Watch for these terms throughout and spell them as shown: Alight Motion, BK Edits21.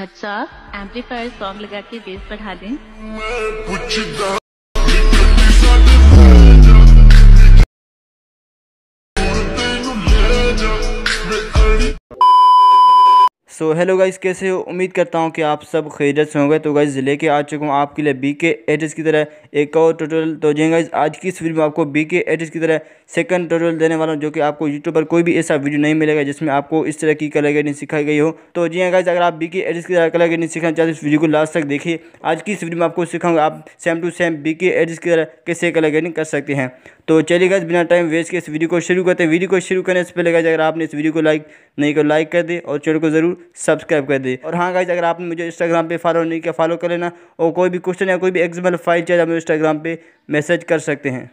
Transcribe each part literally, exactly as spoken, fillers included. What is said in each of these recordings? अच्छा amplifier song लगा के बेस बढ़ा दें। सो हेलो गाइज़, कैसे हो? उम्मीद करता हूँ कि आप सब खैरियत से होंगे। तो गाइज़ लेके आ चुका हूँ आपके लिए बी के एडिट्स की तरह एक और ट्यूटोरियल। तो जी गाइज़, आज की इस वीडियो में आपको बी के एडिट्स की तरह सेकंड ट्यूटोरियल देने वाला हूँ, जो कि आपको यूट्यूब पर कोई भी ऐसा वीडियो नहीं मिलेगा जिसमें आपको इस तरह की कलर ग्रेडिंग सिखाई गई हो। तो जी गाइज़, अगर आप बी के एडिट्स की तरह कलर ग्रेडिंग सीखना चाहते हो, इस वीडियो को लास्ट तक देखिए। आज की इस वीडियो में आपको सिखाऊंगा आप same to same B K edits की तरह कैसे कलर ग्रेडिंग कर सकते हैं। तो चलिए गाइज़, बिना टाइम वेस्ट के इस वीडियो को शुरू करते हैं। वीडियो को शुरू करने से पहले गाइज़, अगर आपने इस वीडियो को लाइक नहीं कर लाइक कर दे और चैनल को जरूर सब्सक्राइब कर दे। और हाँ गाइज, अगर आपने मुझे इंस्टाग्राम पे फॉलो नहीं किया, फॉलो कर लेना। और कोई भी क्वेश्चन या कोई भी एग्जाम्पल फाइल चाहिए, आप इंस्टाग्राम पे मैसेज कर सकते हैं।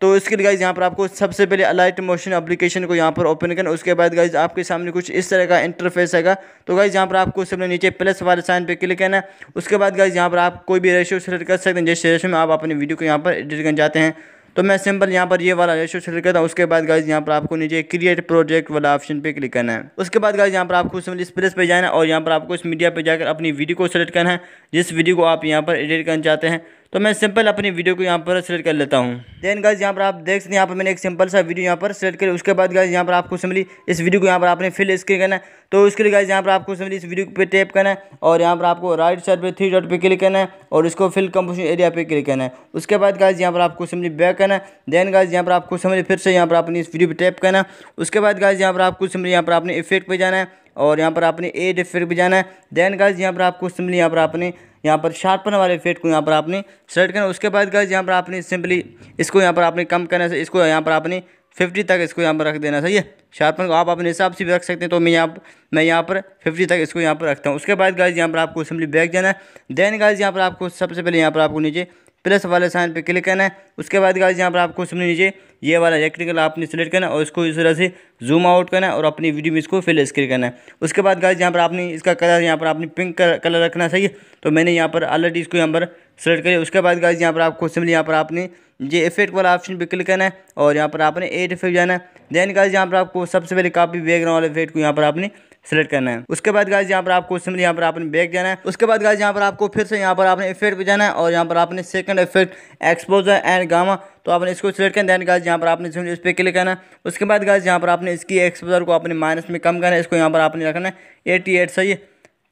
तो इसके लिए गाइज, यहाँ पर आपको सबसे पहले अलाइट मोशन एप्लीकेशन को यहाँ पर ओपन करना। उसके बाद गाइज, आपके सामने कुछ इस तरह का इंटरफेस आएगा। तो गाइज, यहाँ पर आपको सबसे नीचे प्लस वाले साइन पे क्लिक करना। उसके बाद गाइज, यहाँ पर आप कोई भी रेशियो सेलेक्ट कर सकते हैं, जिस रेशियो में आप अपनी वीडियो को यहाँ पर एडिट करना चाहते हैं। तो मैं सिंपल यहाँ पर ये वाला रेशो सेलेक्ट करता हूँ। उसके बाद गाइज, यहाँ पर आपको नीचे क्रिएट प्रोजेक्ट वाला ऑप्शन पे क्लिक करना है। उसके बाद गाइज, यहाँ पर आपको सिंपल इस प्लेस पे जाना है और यहाँ पर आपको इस मीडिया पे जाकर अपनी वीडियो को सेलेक्ट करना है, जिस वीडियो को आप यहाँ पर एडिट करना चाहते हैं। तो मैं सिंपल अपनी वीडियो को यहाँ पर सेलेक्ट कर लेता हूँ। देन गाइज, यहाँ पर आप देख सकते हैं, यहाँ पर मैंने एक सिंपल सा वीडियो यहाँ पर सेलेक्ट किया। उसके बाद गाइज, यहाँ पर आपको सिंपली इस वीडियो को यहाँ पर आपने फिल स्क्रीन करना है। तो उसके लिए गाइज, यहाँ पर आपको सिंपली इस वीडियो पे टैप करना है और यहाँ पर आपको राइट साइड पे थ्री डॉट पे क्लिक करना है और इसको फिल कंपोजिशन एरिया पे क्लिक करना है। उसके बाद गाइज, यहाँ पर आपको सिंपली बैक करना है। देन गाइज, यहाँ पर आपको सिंपली फिर से यहाँ पर अपनी इस वीडियो पे टैप करना है। उसके बाद गाइज, यहाँ पर आपको सिंपली यहाँ पर अपने इफेक्ट पे जाना है और यहाँ पर आपने एड इफेक्ट पे जाना है। देन गाइज, यहाँ पर आपको सिंपली यहाँ पर आपने यहाँ पर शार्पन वाले इफेक्ट को यहाँ पर आपने सेलेक्ट करना। उसके बाद गाइज, यहाँ पर आपने सिंपली इसको यहाँ पर आपने कम करना है। इसको यहाँ पर आपने फिफ्टी तक इसको यहाँ पर रख देना। सही है, शार्पन को आप अपने हिसाब से भी रख सकते हैं। तो मैं यहाँ मैं यहाँ पर फिफ्टी तक इसको यहाँ पर रखता हूँ। उसके बाद गाइज, यहाँ पर आपको सिंपली बैक जाना है। देन गाइज, यहाँ पर आपको सबसे पहले यहाँ पर आपको नीचे प्लस वाले साइन पे क्लिक करना है। उसके बाद गाइज, यहाँ पर आपको सिंपली नीचे ये वाला रेक्टेंगल आपने सेलेक्ट करना है और इसको इस तरह से जूम आउट करना है और अपनी वीडियो में इसको फिल स्क्रीन करना है। उसके बाद गाइज, यहाँ पर आपने इसका कलर यहाँ पर आपने पिंक कलर रखना। सही है, तो मैंने यहाँ पर ऑलरेडी इसको यहाँ पर सेलेक्ट करिए। उसके बाद गाइज, यहाँ पर आपको सिंपली यहाँ पर आपने ये इफेक्ट वाला ऑप्शन पे क्लिक करना है और यहाँ पर आपने एड इफेक्ट जाना है। देन गाइज, यहाँ पर आपको सबसे पहले कापी बैकग्राउंड वाले इफेक्ट को यहाँ पर आपने सेलेक्ट करना है। उसके बाद गाइज, यहाँ पर आपको सिंपली यहाँ पर आपने बैक जाना है। उसके बाद गाइज, यहाँ पर आपको फिर से यहाँ पर आपने इफेक्ट पे जाना है और यहाँ पर आपने second effect exposure and gamma, तो आपने इसको सेलेक्ट करना है। देन गाइज, यहाँ पर आपने सिंपली इस पर क्लिक करना है। उसके बाद गाइज, यहाँ पर आपने इसकी एक्सपोजर को आपने माइनस में कम करना है। इसको यहाँ पर आपने रखना है अठासी। सही है,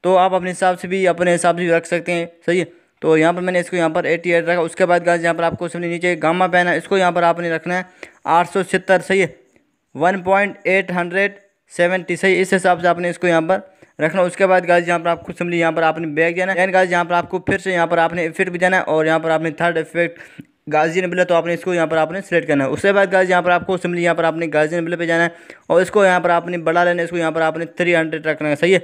तो आप अपने हिसाब से भी अपने हिसाब से भी रख सकते हैं। सही है, तो यहाँ पर मैंने इसको यहाँ पर अठासी रखा। उसके बाद गाइज, यहाँ पर आपको सिंपली नीचे गामा पहना है, इसको यहाँ पर आपने रखना है आठ सौ सत्तर। सही है, one point eight seven zero. सही, इस हिसाब से आपने इसको यहाँ पर रखना। उसके बाद गाइज, यहाँ पर आपको सिंपली यहाँ पर आपने बैक जाना है। एंड गाइज, यहाँ पर आपको फिर से यहाँ पर आपने इफेक्ट भी जाना है और यहाँ पर आपने थर्ड इफेक्ट गाजी नेबुला, तो आपने इसको यहाँ पर आपने सेलेक्ट करना है। उसके बाद गाइज, यहाँ पर आपको सिंपली यहाँ पर आपने गाजी नेबुला पे जाना है और इसको यहाँ पर आपने बढ़ा लेना है। इसको यहाँ पर आपने थ्री हंड्रेड रखना है। सही है,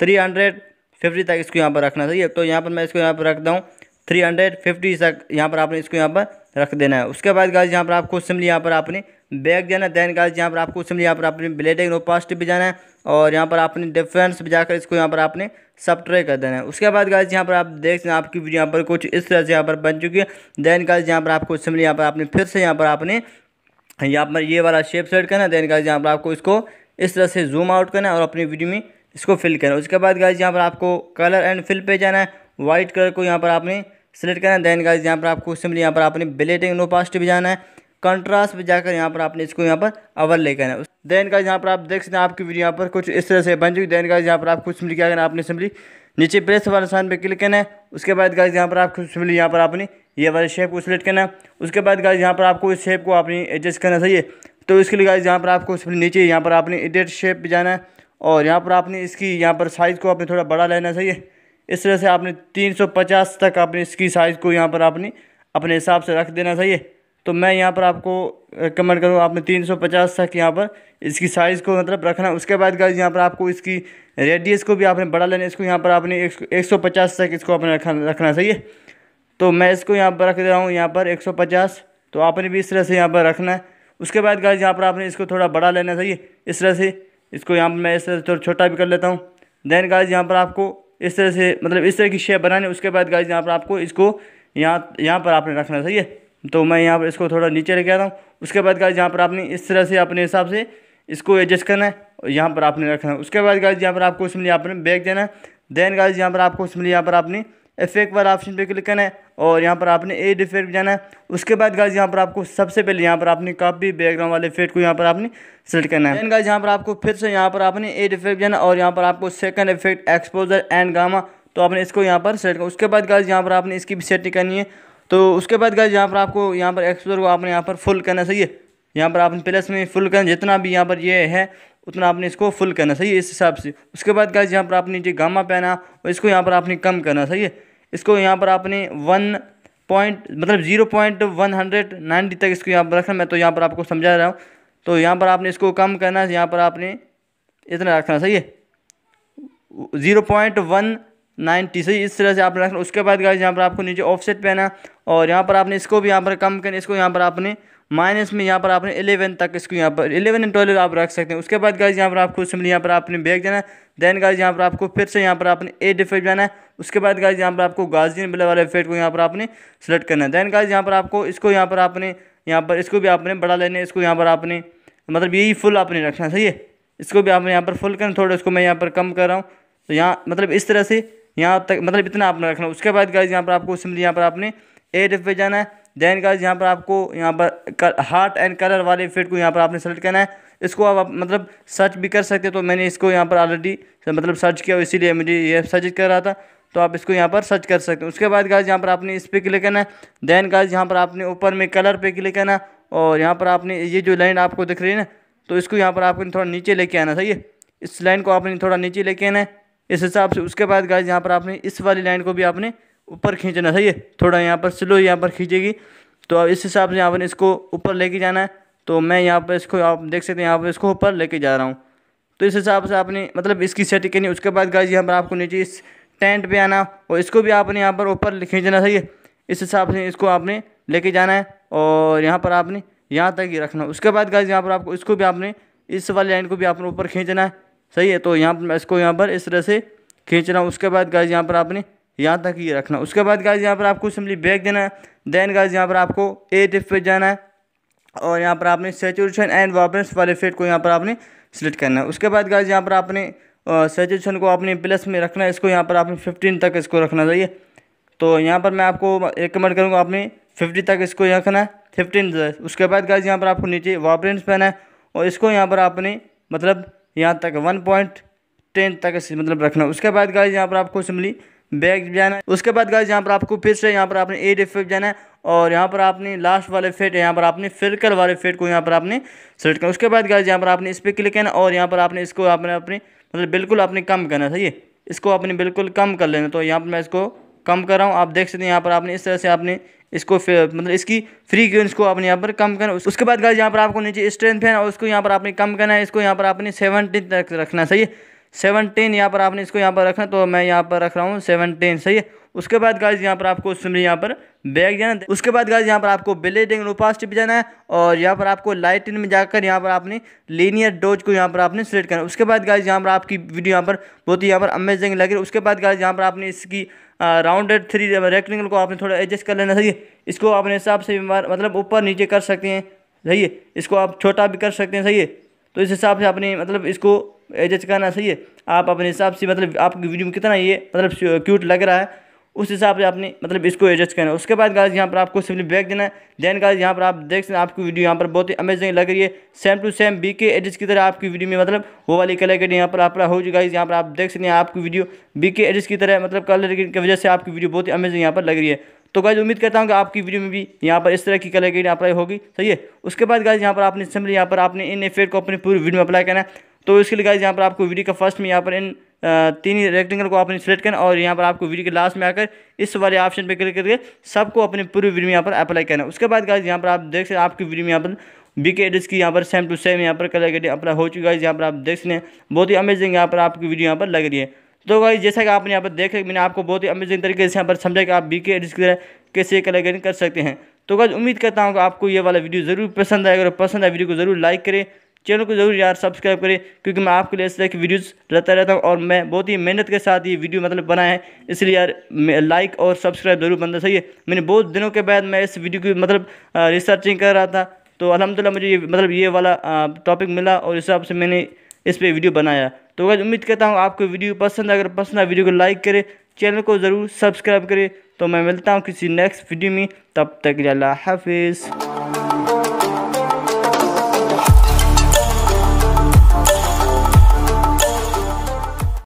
थ्री हंड्रेड फिफ्टी तक इसको यहाँ पर रखना। सही है, तो यहाँ पर मैं इसको यहाँ पर रखता हूँ थ्री हंड्रेड फिफ्टी तक यहाँ पर आपने इसको यहाँ पर रख देना है। उसके बाद गाइज, यहाँ पर आपको सिंपली यहाँ पर आपने बैक जाना है। देन गाइज, यहाँ पर आपको सिंपली यहाँ पर आपने ब्लेडिंग नो पास्ट पे जाना है और यहाँ पर आपने डिफरेंस पे जाकर इसको यहाँ पर आपने सबट्रैक कर देना है। उसके बाद गाइज, यहाँ पर आप देख सकते हैं आपकी वीडियो यहाँ पर कुछ इस तरह से यहाँ पर बन चुकी है। देन गाइज, यहाँ पर आपको सिंपली यहाँ पर आपने फिर से यहाँ पर आपने यहाँ पर ये वाला शेप सेलेक्ट करना है। देन गाइज, यहाँ पर आपको इसको इस तरह से जूम आउट करना है और अपनी वीडियो में इसको फिल करना है। उसके बाद गाइज, यहाँ पर आपको कलर एंड फिल पे जाना है, वाइट कलर को यहाँ पर आपने सेलेक्ट करना है। देन गाइज, यहाँ पर आपको सिंपली यहाँ पर आपने ब्लेडिंग नो पास्ट पे जाना है, कंट्रास्ट पे जाकर यहाँ पर आपने इसको यहाँ पर ओवर ले करना है। देन गाइज, यहाँ पर आप देख सकते हैं आपकी वीडियो यहाँ पर कुछ इस तरह से बन चुकी है। देन गाइज, यहाँ पर आपको सिंपली क्या करना है, आपने सिंपली नीचे प्रेस वाले निशान पे क्लिक करना है। उसके बाद गाइज, यहाँ पर आपको सिंपली यहाँ पर आपने ये वाले शेप को सिलेक्ट करना है। उसके बाद गाइज, यहाँ पर आपको इस शेप को आपने एडजस्ट करना। सही है, तो इसके लिए गाइज, यहाँ पर आपको सिंपली नीचे यहाँ पर आपने एडिट शेप पर जाना है और यहाँ पर आपने इसकी यहाँ पर साइज़ को आपने थोड़ा बड़ा लेना। सही है, इस तरह से आपने तीन सौ पचास तक आपने इसकी साइज़ को यहाँ पर आपने अपने हिसाब से रख देना। सही है, तो मैं यहाँ पर आपको रिकमेंड करूँ आपने तीन सौ पचास तक यहाँ पर इसकी साइज़ को मतलब रखना। उसके बाद गाइज, यहाँ पर आपको इसकी रेडियस को भी आपने बढ़ा लेना। इसको यहाँ पर आपने एक सौ पचास तक इसको आपने रखना रखना। सही है, तो मैं इसको यहाँ पर रख दे रहा हूँ यहाँ पर एक सौ पचास, तो आपने भी इस तरह से यहाँ पर रखना है। उसके बाद गाइज, यहाँ पर आपने इसको थोड़ा बड़ा लेना। सही है, इस तरह से इसको यहाँ पर मैं इस तरह से थोड़ा छोटा भी कर लेता हूँ। देन गाइज, यहाँ पर आपको इस तरह से मतलब इस तरह की शेप बनानी। उसके बाद गाइज, यहाँ पर आपको इसको यहाँ यहाँ पर आपने रखना। सही है, तो मैं यहाँ पर इसको थोड़ा नीचे लेके आता हूँ। उसके बाद गाइज, यहाँ पर आपने इस तरह से अपने हिसाब से इसको एडजस्ट करना है और यहाँ पर आपने रखना है। उसके बाद गाइज, यहाँ पर आपको सिंपली यहाँ पर बैक देना है। देन गाइस यहाँ पर आपको उसमें यहाँ पर आपने इफेक्ट वाला ऑप्शन पे क्लिक करना है और यहाँ पर आपने एड इफेक्ट जाना है। उसके बाद गाइस यहाँ पर आपको सबसे पहले यहाँ पर आपने कॉपी बैकग्राउंड वाले इफेक्ट को यहाँ पर आपने सेलेक्ट करना है। देन गाइस यहाँ पर आपको फिर से यहाँ पर आपने एड इफेक्ट जाना और यहाँ पर आपको second effect exposure and gamma तो आपने इसको यहाँ पर सेलेक्ट करना। उसके बाद गाइस यहाँ पर आपने इसकी भी सेटिंग करनी है। तो उसके बाद गाइस यहाँ पर आपको यहाँ पर एक्सपोजर को आपने यहाँ पर फुल करना, सही है। यहाँ पर आपने प्लस में फुल करना, जितना भी यहाँ पर ये है उतना आपने इसको फुल करना, सही है, इस हिसाब से। उसके बाद गाइस यहाँ पर आपने जो गामा पहना और इसको यहाँ पर आपने कम करना, सही है। इसको यहाँ पर आपने वन पॉइंट मतलब zero point one hundred ninety तक इसको यहाँ पर रखना। मैं तो यहाँ पर आपको समझा रहा हूँ। तो यहाँ पर आपने इसको कम करना, यहाँ पर आपने इतना रखना, सही है, ज़ीरो पॉइंट वन नाइन्टी, सही, इस तरह से आपने रखना। उसके बाद गाइस यहाँ पर आपको नीचे ऑफसेट पहना और यहाँ पर आपने इसको भी यहाँ पर कम करना, इसको यहाँ पर आपने माइनस में यहाँ पर आपने इलेवन तक इसको यहाँ पर इलेवन एंड ट्वेल्व आप रख सकते हैं। उसके बाद गाइस यहाँ पर आपको सिंपली यहाँ पर आपने बैक जाना है। देन गाइस यहाँ पर आपको फिर से यहाँ पर आपने एड इफेक्ट जाना है। उसके बाद गाइस यहाँ पर आपको गार्जियन ब्लर वाला इफेक्ट को यहाँ पर आपने सेलेक्ट करना है। देन गाइस यहाँ पर आपको इसको यहाँ पर आपने यहाँ पर इसको भी आपने बड़ा लेना है, इसको यहाँ पर आपने मतलब यही फुल आपने रखना, सही है। इसको भी आपने यहाँ पर फुल करना, थोड़ा इसको मैं यहाँ पर कम कर रहा हूँ। तो यहाँ मतलब इस तरह से यहाँ तक मतलब इतना आपने रखना। उसके बाद गाइस यहाँ पर आपको सिंपली यहाँ पर आपने एड इफेक्ट जाना है। देन गाइस यहाँ पर आपको यहाँ पर हार्ट एंड कलर वाले इफेक्ट को यहाँ पर आपने सेलेक्ट करना है। इसको आप मतलब सर्च भी कर सकते हैं, तो मैंने इसको यहाँ पर ऑलरेडी मतलब सर्च किया, इसीलिए मुझे ये सजेस्ट कर रहा था, तो आप इसको यहाँ पर सर्च कर सकते हैं। उसके बाद गाइस यहाँ पर आपने इस पर क्लिक करना है। देन गाइस यहाँ पर आपने ऊपर में कलर पे क्लिक करना और यहाँ पर आपने ये जो लाइन आपको दिख रही है ना, तो इसको यहाँ पर आपने थोड़ा नीचे लेके आना, सही है। इस लाइन को आपने थोड़ा नीचे लेके आना है इस हिसाब से। उसके बाद गाइस यहाँ पर आपने इस वाली लाइन को भी आपने ऊपर खींचना, सही है, थोड़ा यहाँ पर स्लो यहाँ पर खींचेगी। तो अब इस हिसाब से यहाँ पर इसको ऊपर लेके जाना है। तो मैं यहाँ पर इसको आप देख सकते हैं यहाँ पर इसको ऊपर लेके जा रहा हूँ। तो इस हिसाब से आपने मतलब इसकी सेटिंग करनी। उसके बाद गाइस यहाँ पर आपको नीचे इस टेंट पे आना और इसको भी आपने यहाँ पर ऊपर खींचना, सही है। इस हिसाब से इसको आपने लेके जाना है और यहाँ पर आपने यहाँ तक ही रखना। उसके बाद गाइस यहाँ पर आपको इसको भी आपने इस वाली लाइन को भी आपने ऊपर खींचना है, सही है। तो यहाँ पर मैं इसको यहाँ पर इस तरह से खींच रहा हूँ। उसके बाद गाइस यहाँ पर आपने यहाँ तक ये रखना। उसके बाद गाइस यहाँ पर आपको सिंपली बैक देना है। देन गाइस यहाँ पर आपको एड इफेक्ट पे जाना है और यहाँ पर आपने सैचुरेशन एंड वाइब्रेंस वाले इफेक्ट को यहाँ पर आपने सेलेक्ट करना है। उसके बाद गाइस यहाँ पर आपने सैचुरेशन को आपने प्लस में रखना है, इसको यहाँ पर आपने फिफ्टीन तक इसको रखना चाहिए। तो यहाँ पर मैं आपको रिकमेंड करूँगा आपने फिफ्टी तक इसको रखना है, फिफ्टीन। उसके बाद गाइस यहाँ पर आपको नीचे वाइब्रेंस पहना है और इसको यहाँ पर आपने मतलब यहाँ तक वन पॉइंट टेन तक इस मतलब रखना। उसके बाद गाइस यहाँ पर आपको सिंपली बैक जाना है। उसके बाद गाइस यहाँ पर आपको फिर से यहाँ पर आपने एड इफेक्ट जाना है और यहाँ पर आपने लास्ट वाले इफेक्ट यहाँ पर आपने सर्कल वाले इफेक्ट को यहाँ पर आपने सेलेक्ट करना। उसके बाद गाइस यहाँ पर आपने इस पर क्लिक करना और यहाँ पर आपने इसको आपने अपने मतलब बिल्कुल आपने कम करना, सही है। इसको आपने बिल्कुल कम कर लेना। तो यहाँ पर मैं इसको कम कर रहा हूँ, आप देख सकते हैं यहाँ पर आपने इस तरह से आपने इसको मतलब इसकी फ्रीक्वेंसी को आपने यहाँ पर कम करना। उसके बाद गाइस यहाँ पर आपको नीचे स्ट्रेंथ फैन और उसको यहाँ पर आपने कम करना है, इसको यहाँ पर आपने सेवनटीन तक रखना, सही है, सेवनटीन यहाँ पर आपने इसको यहाँ पर रखना। तो मैं यहाँ पर रख रहा हूँ सेवनटीन, सही है। उसके बाद गाइस यहाँ पर आपको सिंपली यहाँ पर बैक जाना। उसके बाद गाइस यहाँ पर आपको ब्लेडिंग ऑपोजिट पे जाना है और यहाँ पर आपको लाइटिंग में जाकर यहाँ पर आपने लीनियर डॉज को यहाँ पर आपने सेलेक्ट करना। उसके बाद गाइस यहाँ पर आपकी वीडियो यहाँ पर बहुत ही यहाँ पर अमेजिंग लग रही है। उसके बाद गाइस यहाँ पर आपने इसकी राउंडेड थ्री रेक्टेंगल को आपने थोड़ा एडजस्ट कर लेना, सही है। इसको अपने हिसाब से मतलब ऊपर नीचे कर सकते हैं, सही है। इसको आप छोटा भी कर सकते हैं, सही है। तो इस हिसाब से आपने मतलब इसको एडजस्ट करना, सही है। आप अपने हिसाब से मतलब आपकी वीडियो में कितना ये मतलब क्यूट लग रहा है उस हिसाब से आपने मतलब इसको एडजस्ट करना है। उसके बाद गाइस यहाँ पर आपको सिंपली बैक देना है। देन गाइस यहाँ पर आप देख सकते हैं आपकी वीडियो यहाँ पर बहुत ही अमेजिंग लग रही है, same to same BK edits की तरह आपकी वीडियो में मतलब वो वाली कलर ग्रेडिंग यहाँ पर आप हो जाएगा। यहाँ पर आप देख सकते हैं आपकी वीडियो बीके एडिट्स की तरह मतलब कलर ग्रेडिंग की वजह से आपकी वीडियो बहुत ही अमेजिंग यहाँ पर लग रही है। तो गाइस उम्मीद करता हूँ कि आपकी वीडियो में भी यहाँ पर इस तरह की कलर ग्रेडिंग अप्लाई होगी, सही है। उसके बाद गाइस यहाँ पर आपने सिंपली यहाँ पर आपने इन इफेक्ट को अपनी पूरी वीडियो में अप्लाई करना है। तो इसके लिए गाइस यहाँ पर आपको वीडियो का फर्स्ट में यहाँ पर इन तीन रेक्टेंगल को आपने सेलेक्ट करना और यहाँ पर आपको वीडियो के लास्ट में आकर इस वाले ऑप्शन पे क्लिक करके सबको अपने पूरी वीडियो में यहाँ पर अप्लाई करना। उसके बाद गाइस यहाँ पर आप देख सकते हैं आपकी वीडियो में यहाँ पर बीके एडिट्स की यहाँ पर सेम टू सेम यहाँ पर कलर ग्रेडिंग अप्लाई हो चुकी है। यहाँ पर आप देख सकते हैं बहुत ही अमेजिंग यहाँ पर आपकी वीडियो यहाँ पर लग रही है। तो गाइस जैसा कि आपने यहाँ पर देखा, मैंने आपको बहुत ही अमेजिंग तरीके से यहाँ पर समझा कि आप बीके एडिट्स की तरह कैसे कलर ग्रेडिंग कर सकते हैं। तो गाइस उम्मीद करता हूँ कि आपको ये वाला वीडियो ज़रूर पसंद आएगा। अगर पसंद आए वीडियो को ज़रूर लाइक करें, चैनल को जरूर यार सब्सक्राइब करें, क्योंकि मैं आपके लिए इस तरह की वीडियोस लाता रहता हूं और मैं बहुत ही मेहनत के साथ ये वीडियो मतलब बनाया है, इसलिए यार लाइक और सब्सक्राइब जरूर बनता, सही है। मैंने बहुत दिनों के बाद मैं इस वीडियो की मतलब रिसर्चिंग कर रहा था, तो अल्हम्दुलिल्लाह मुझे ये मतलब ये वाला टॉपिक मिला और इस हिसाब से मैंने इस पर वीडियो बनाया। तो गाइस उम्मीद करता हूँ आपको वीडियो पसंद है। अगर पसंद है वीडियो को लाइक करें, चैनल को ज़रूर सब्सक्राइब करें। तो मैं मिलता हूँ किसी नेक्स्ट वीडियो में, तब तक के लिए हाफिज़।